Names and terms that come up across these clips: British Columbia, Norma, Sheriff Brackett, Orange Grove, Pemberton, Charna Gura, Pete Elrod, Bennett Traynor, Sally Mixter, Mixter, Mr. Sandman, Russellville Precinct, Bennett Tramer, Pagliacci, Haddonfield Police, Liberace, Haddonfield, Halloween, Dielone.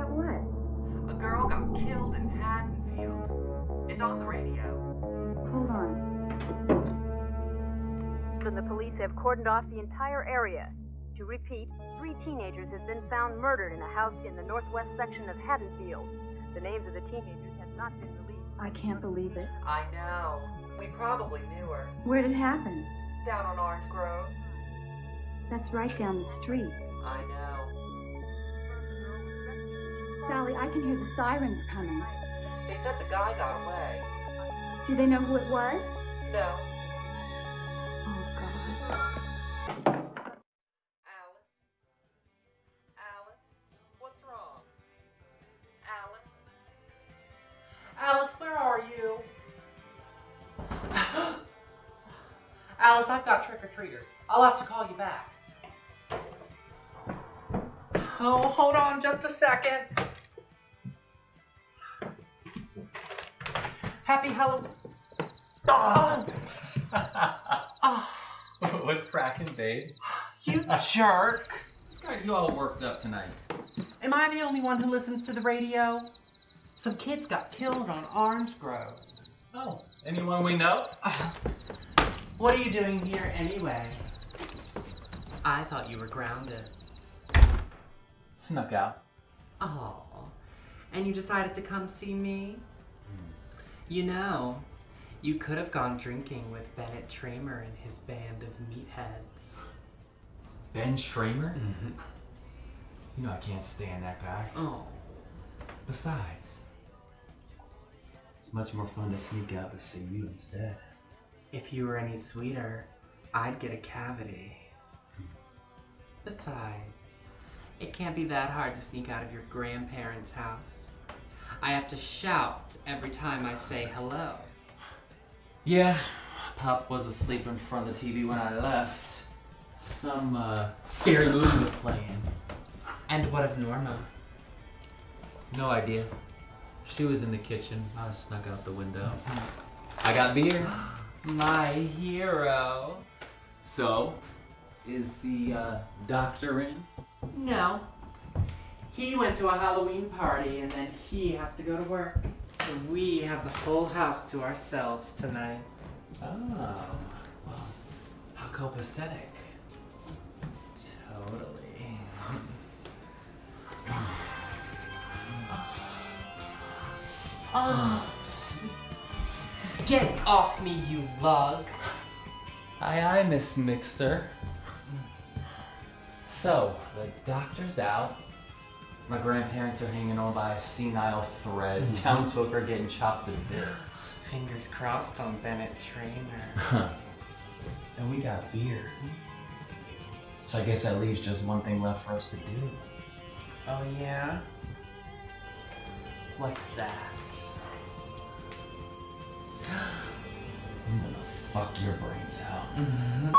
About what? A girl got killed in Haddonfield. It's on the radio. Hold on. When the police have cordoned off the entire area. To repeat, 3 teenagers have been found murdered in a house in the northwest section of Haddonfield. The names of the teenagers have not been released. I can't believe it. I know. We probably knew her. Where did it happen? Down on Orange Grove. That's right down the street. I know. Sally, I can hear the sirens coming. They said the guy got away. Do they know who it was? No. Oh, God. Alice, I've got trick-or-treaters. I'll have to call you back. Oh, hold on just a second. Happy Halloween. Oh. Oh. What's cracking, babe? You jerk. This guy got you all worked up tonight. Am I the only one who listens to the radio? Some kids got killed on Orange Grove. Oh, anyone we know? What are you doing here anyway? I thought you were grounded. Snuck out. Oh, and you decided to come see me? Mm. You know, you could have gone drinking with Bennett Tramer and his band of meatheads. Ben Tramer? Mm-hmm. You know I can't stand that guy. Oh. Besides, it's much more fun to sneak out to see you instead. If you were any sweeter, I'd get a cavity. Besides, it can't be that hard to sneak out of your grandparents' house. I have to shout every time I say hello. Yeah, Pop was asleep in front of the TV when I left. Some scary movie was playing. And what of Norma? No idea. She was in the kitchen. I snuck out the window. I got beer. My hero. So, is the doctor in? No. He went to a Halloween party and then he has to go to work. So we have the whole house to ourselves tonight. Oh. Well, how copacetic. Totally. Oh. Get off me, you lug! Aye, aye, Miss Mixter. So, the doctor's out. My grandparents are hanging on by a senile thread. Mm-hmm. Townsfolk are getting chopped to bits. Fingers crossed on Bennett Traynor. And we got beer. So I guess that leaves just one thing left for us to do. Oh, yeah? What's that? I'm gonna fuck your brains out. Mm-hmm.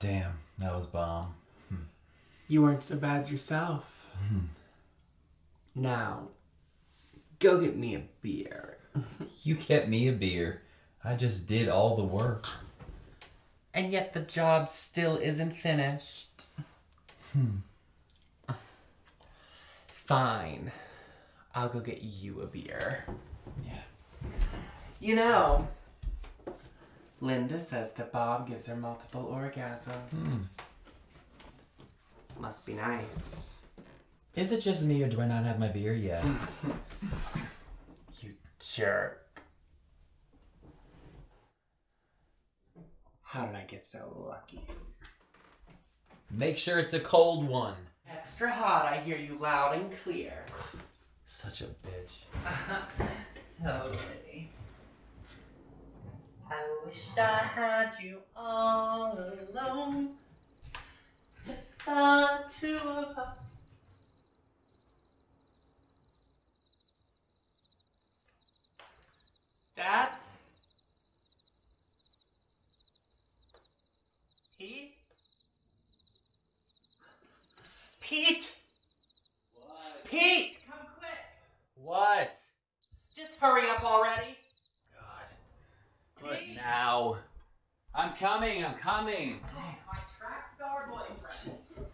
Damn, that was bomb. You weren't so bad yourself. Now, go get me a beer. You get me a beer. I just did all the work. And yet the job still isn't finished. Fine. I'll go get you a beer. Yeah. You know, Linda says that Bob gives her multiple orgasms. Must be nice. Is it just me or do I not have my beer yet? You jerk. How did I get so lucky? Make sure it's a cold one. Extra hot, I hear you loud and clear. Such a bitch. Totally. I wish I had you all alone. Just the two of us. Dad? Pete? Pete! What? Pete! Come quick! What? Just hurry up already! God. Pete. But now. I'm coming, I'm coming! Oh, my tracks are boyfriends.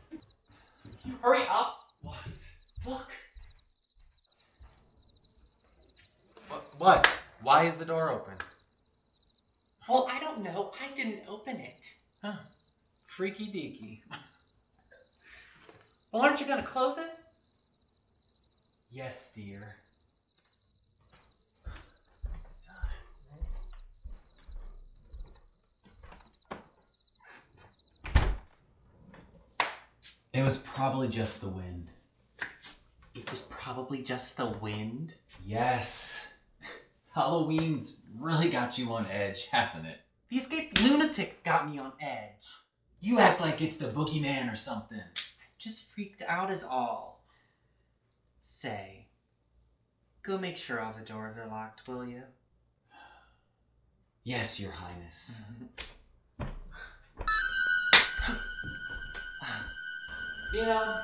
You hurry up! What? Look! What? Why is the door open? Well, I don't know. I didn't open it. Huh. Freaky deaky. Well, aren't you going to close it? Yes, dear. It was probably just the wind. It was probably just the wind? Yes. Halloween's really got you on edge, hasn't it? The escaped lunatics got me on edge. You act like it's the boogeyman or something. I'm just freaked out is all. Say, go make sure all the doors are locked, will you? Yes, Your Highness. You know,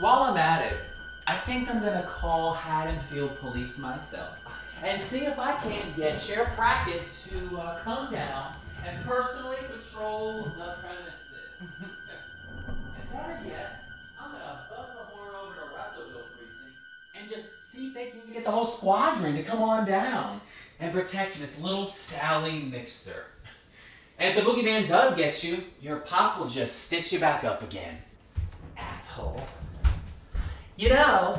while I'm at it, I think I'm gonna call Haddonfield Police myself. And see if I can't get Sheriff Brackett to come down and personally patrol the premises. And better yet, I'm gonna buzz the horn over to Russellville Precinct and just see if they can get the whole squadron to come on down and protect this little Sally Mixter. And if the boogeyman does get you, your pop will just stitch you back up again. Asshole. You know,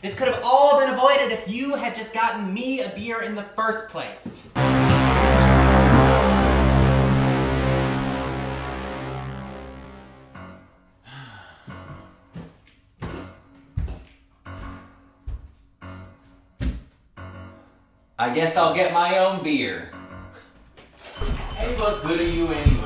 this could have all been avoided if you had just gotten me a beer in the first place. I guess I'll get my own beer. Hey, what good are you anyway?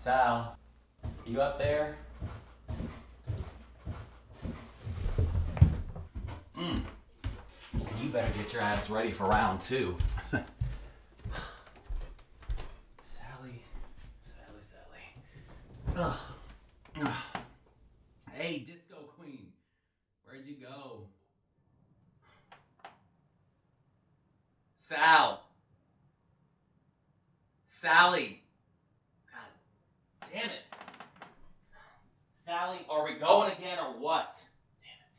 Sal, you up there? You better get your ass ready for round two. Sally, Sally. Hey, Disco Queen, where'd you go? Sal. Sally! God damn it! Sally, are we going again or what? Damn it.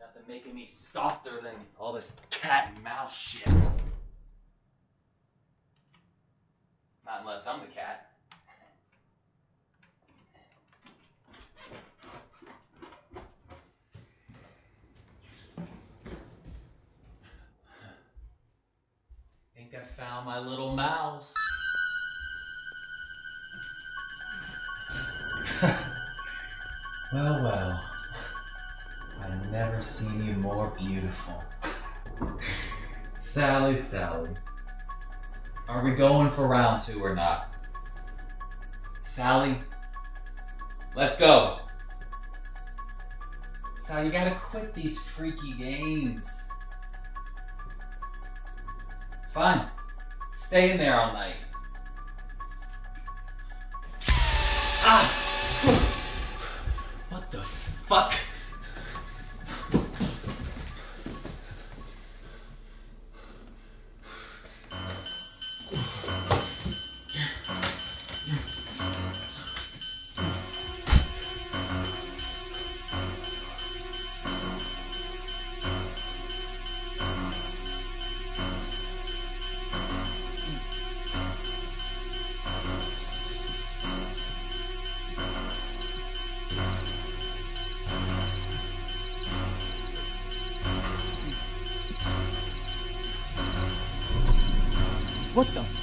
Nothing making me softer than all this cat and mouse shit. Not unless I'm the cat. I found my little mouse. Well, well. I've never seen you more beautiful. Sally, Sally. Are we going for round two or not? Sally, Let's go. Sal, you gotta quit these freaky games. Fine. Stay in there all night. Ah! What the fuck? What the shit?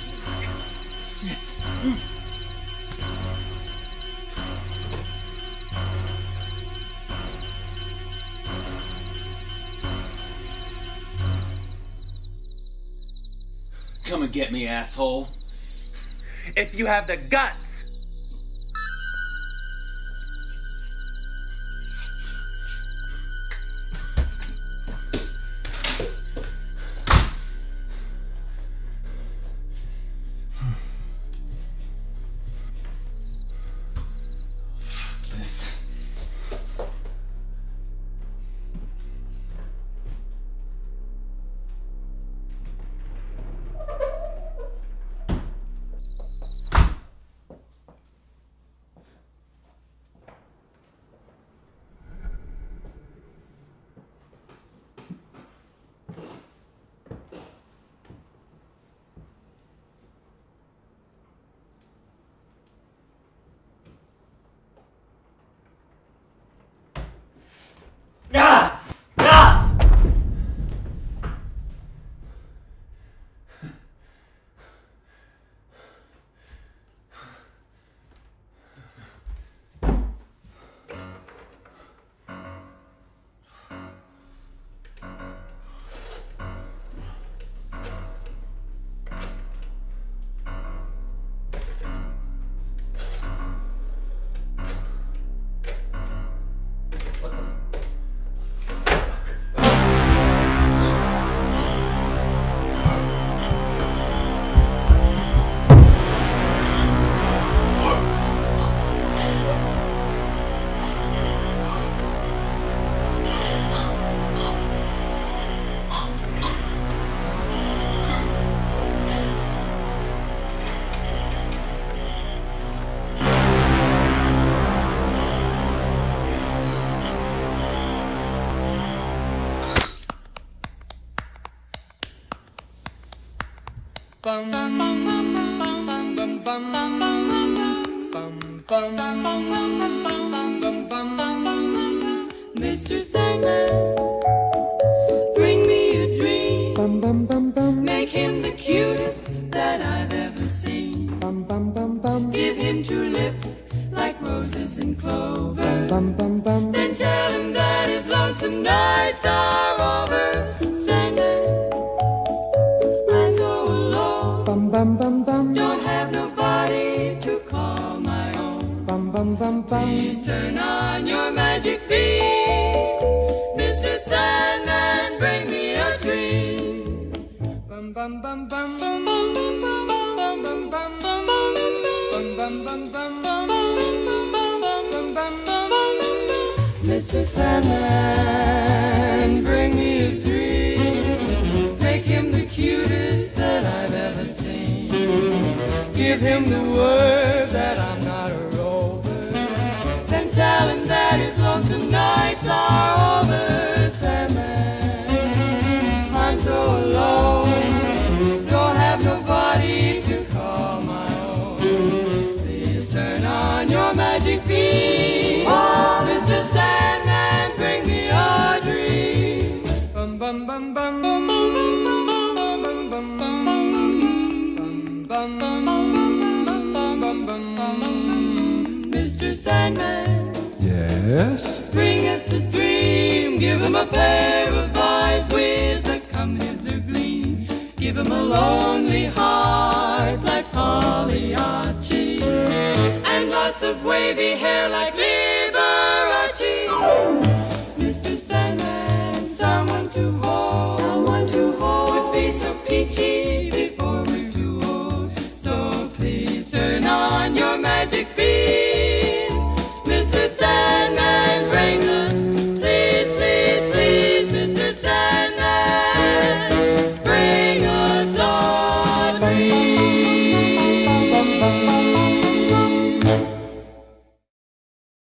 Come and get me, asshole. If you have the guts. Mr. Sandman, bring me a dream. Make him the cutest that I've ever seen. Give him two lips like roses and clover. Then tell him that his lonesome nights are over. Sandman, I'm so alone. Don't have nobody to call my own. Please turn on your magic beam. Sandman, bring me a dream. Mr. Sandman, bring me a dream. Make him the cutest that I've ever seen. Give him the word that I'm not a rover. Then tell him that his lonesome nights are over. Alone, don't have nobody to call my own. Please turn on your magic beam. Oh, Mr. Sandman, bring me a dream. Bum bum bum bum bum bum bum bum bum bum bum bum. Mr. Sandman, yes. Bring us a dream. Give him a pair of eyes with a come hither gleam. Give him a lonely heart like Pagliacci, and lots of wavy hair like Liberace.